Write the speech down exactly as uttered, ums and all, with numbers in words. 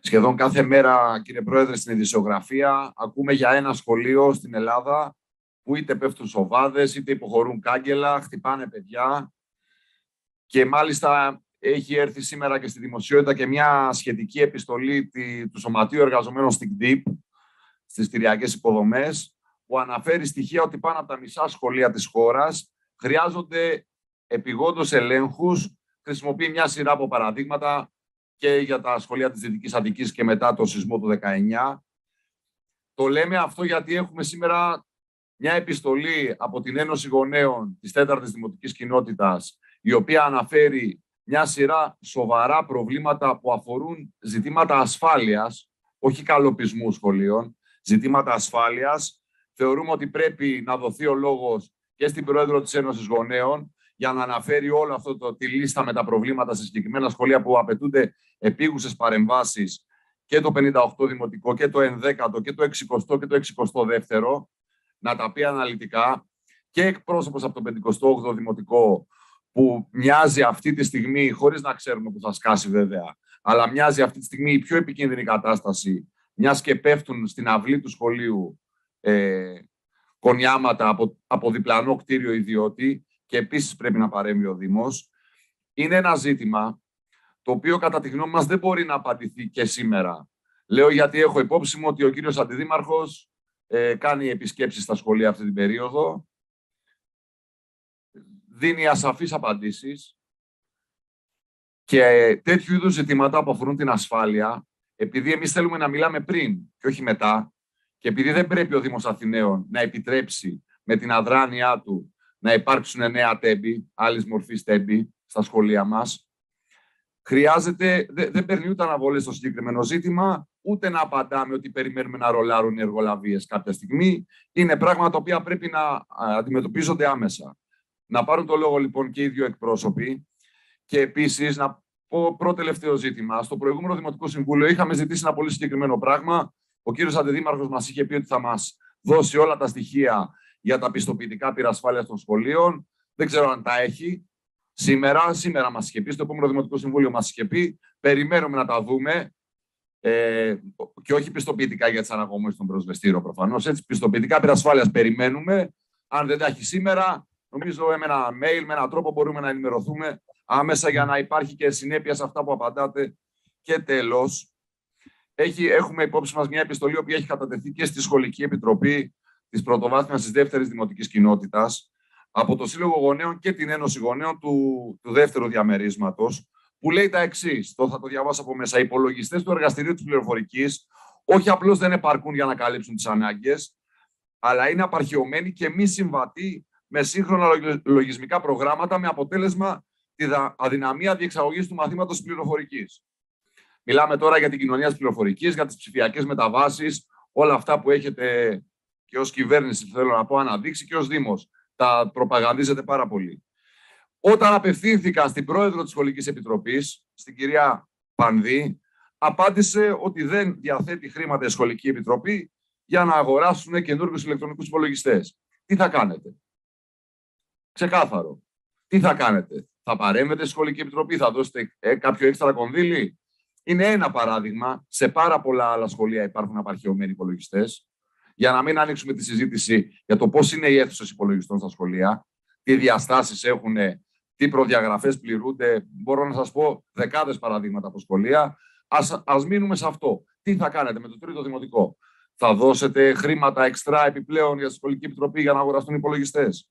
Σχεδόν κάθε μέρα, κύριε Πρόεδρε, στην ειδησιογραφία ακούμε για ένα σχολείο στην Ελλάδα που είτε πέφτουν σοβάδες, είτε υποχωρούν κάγκελα, χτυπάνε παιδιά. Και μάλιστα έχει έρθει σήμερα και στη δημοσιότητα και μια σχετική επιστολή του Σωματείου Εργαζομένων στην ΚΔΙΠ, στις τηριακές υποδομές, που αναφέρει στοιχεία ότι πάνω από τα μισά σχολεία της χώρας χρειάζονται επειγόντως ελέγχους. Χρησιμοποιεί μια σειρά από παραδείγματα και για τα σχολεία της Δυτικής Αττικής και μετά το σεισμό του δεκαεννιά. Το λέμε αυτό γιατί έχουμε σήμερα μια επιστολή από την Ένωση Γονέων της τέταρτης Δημοτικής Κοινότητας, η οποία αναφέρει μια σειρά σοβαρά προβλήματα που αφορούν ζητήματα ασφάλειας, όχι καλοπισμού σχολείων, ζητήματα ασφάλειας. Θεωρούμε ότι πρέπει να δοθεί ο λόγος και στην Πρόεδρο της Ένωσης Γονέων για να αναφέρει όλο αυτό το, τη λίστα με τα προβλήματα σε συγκεκριμένα σχολεία που απαιτούνται επίγουσες παρεμβάσεις και το πενήντα οκτώ Δημοτικό και το ενδέκατο και το εξηκοστό και το εξηκοστό δεύτερο, να τα πει αναλυτικά, και εκπρόσωπος από το πενήντα οκτώ Δημοτικό που μοιάζει αυτή τη στιγμή, χωρίς να ξέρουμε που θα σκάσει βέβαια, αλλά μοιάζει αυτή τη στιγμή η πιο επικίνδυνη κατάσταση, μιας και πέφτουν στην αυλή του σχολείου ε, κονιάματα από, από διπλανό κτίριο ιδιώτη, και επίσης πρέπει να παρέμβει ο Δήμος. Είναι ένα ζήτημα το οποίο κατά τη γνώμη μας δεν μπορεί να απαντηθεί και σήμερα. Λέω γιατί έχω υπόψη μου ότι ο κύριος Αντιδήμαρχος ε, κάνει επισκέψεις στα σχολεία αυτή την περίοδο, δίνει ασαφείς απαντήσεις, και τέτοιου είδους ζητήματα που αφορούν την ασφάλεια, επειδή εμείς θέλουμε να μιλάμε πριν και όχι μετά, και επειδή δεν πρέπει ο Δήμος Αθηναίων να επιτρέψει με την αδράνειά του να υπάρξουν νέα τέμπη, άλλης μορφής τέμπη στα σχολεία μας, χρειάζεται, δε, δεν παίρνει ούτε αναβολές στο συγκεκριμένο ζήτημα, ούτε να απαντάμε ότι περιμένουμε να ρολάρουν οι εργολαβίες κάποια στιγμή. Είναι πράγματα τα οποία πρέπει να αντιμετωπίζονται άμεσα. Να πάρουν το λόγο λοιπόν και οι δύο εκπρόσωποι. Και επίσης, να πω προτελευταίο ζήτημα. Στο προηγούμενο Δημοτικό Συμβούλιο είχαμε ζητήσει ένα πολύ συγκεκριμένο πράγμα. Ο κύριος Αντιδήμαρχος μας είχε πει ότι θα μας δώσει όλα τα στοιχεία για τα πιστοποιητικά πυρασφάλειας των σχολείων. Δεν ξέρω αν τα έχει. Σήμερα, σήμερα μας είχε πει, στο επόμενο Δημοτικό Συμβούλιο μας είχε πει, περιμένουμε να τα δούμε. Ε, και όχι πιστοποιητικά για τις αναγωγές των προσβεστήρων προφανώς. Έτσι, πιστοποιητικά πυρασφάλειας περιμένουμε. Αν δεν τα έχει σήμερα, νομίζω με ένα mail, με έναν τρόπο μπορούμε να ενημερωθούμε άμεσα για να υπάρχει και συνέπεια σε αυτά που απαντάτε. Και τέλος, έχει, έχουμε υπόψη μας μια επιστολή που έχει κατατεθεί και στη Σχολική Επιτροπή της πρωτοβάθμιας της δεύτερης Δημοτικής Κοινότητας από το Σύλλογο Γονέων και την Ένωση Γονέων του, του δεύτερου διαμερίσματος, που λέει τα εξής, το θα το διαβάσω από μέσα. Οι υπολογιστές του εργαστηρίου της πληροφορικής όχι απλώς δεν επαρκούν για να καλύψουν τις ανάγκες, αλλά είναι απαρχαιωμένοι και μη συμβατοί με σύγχρονα λογισμικά προγράμματα, με αποτέλεσμα τη αδυναμία διεξαγωγής του μαθήματος πληροφορικής. Μιλάμε τώρα για την κοινωνία της πληροφορικής, για τις ψηφιακές μεταβάσεις, όλα αυτά που έχετε και ως κυβέρνηση, θέλω να πω, αναδείξει, και ως Δήμος τα προπαγανδίζεται πάρα πολύ. Όταν απευθύνθηκα στην πρόεδρο της Σχολικής Επιτροπής, στην κυρία Πανδή, απάντησε ότι δεν διαθέτει χρήματα η Σχολική Επιτροπή για να αγοράσουν καινούργιους ηλεκτρονικούς υπολογιστές. Τι θα κάνετε? Ξεκάθαρο. Τι θα κάνετε? Θα παρέμβετε στη Σχολική Επιτροπή? Θα δώσετε κάποιο έξτρα κονδύλι? Είναι ένα παράδειγμα. Σε πάρα πολλά άλλα σχολεία υπάρχουν απαρχαιωμένοι υπολογιστές. Για να μην ανοίξουμε τη συζήτηση για το πώς είναι οι αίθουσες υπολογιστών στα σχολεία, τι διαστάσεις έχουν, τι προδιαγραφές πληρούνται. Μπορώ να σας πω δεκάδες παραδείγματα από σχολεία. Ας, ας μείνουμε σε αυτό. Τι θα κάνετε με το τρίτο Δημοτικό? Θα δώσετε χρήματα εξτρά επιπλέον για τη Σχολική Επιτροπή για να αγοραστούν υπολογιστές?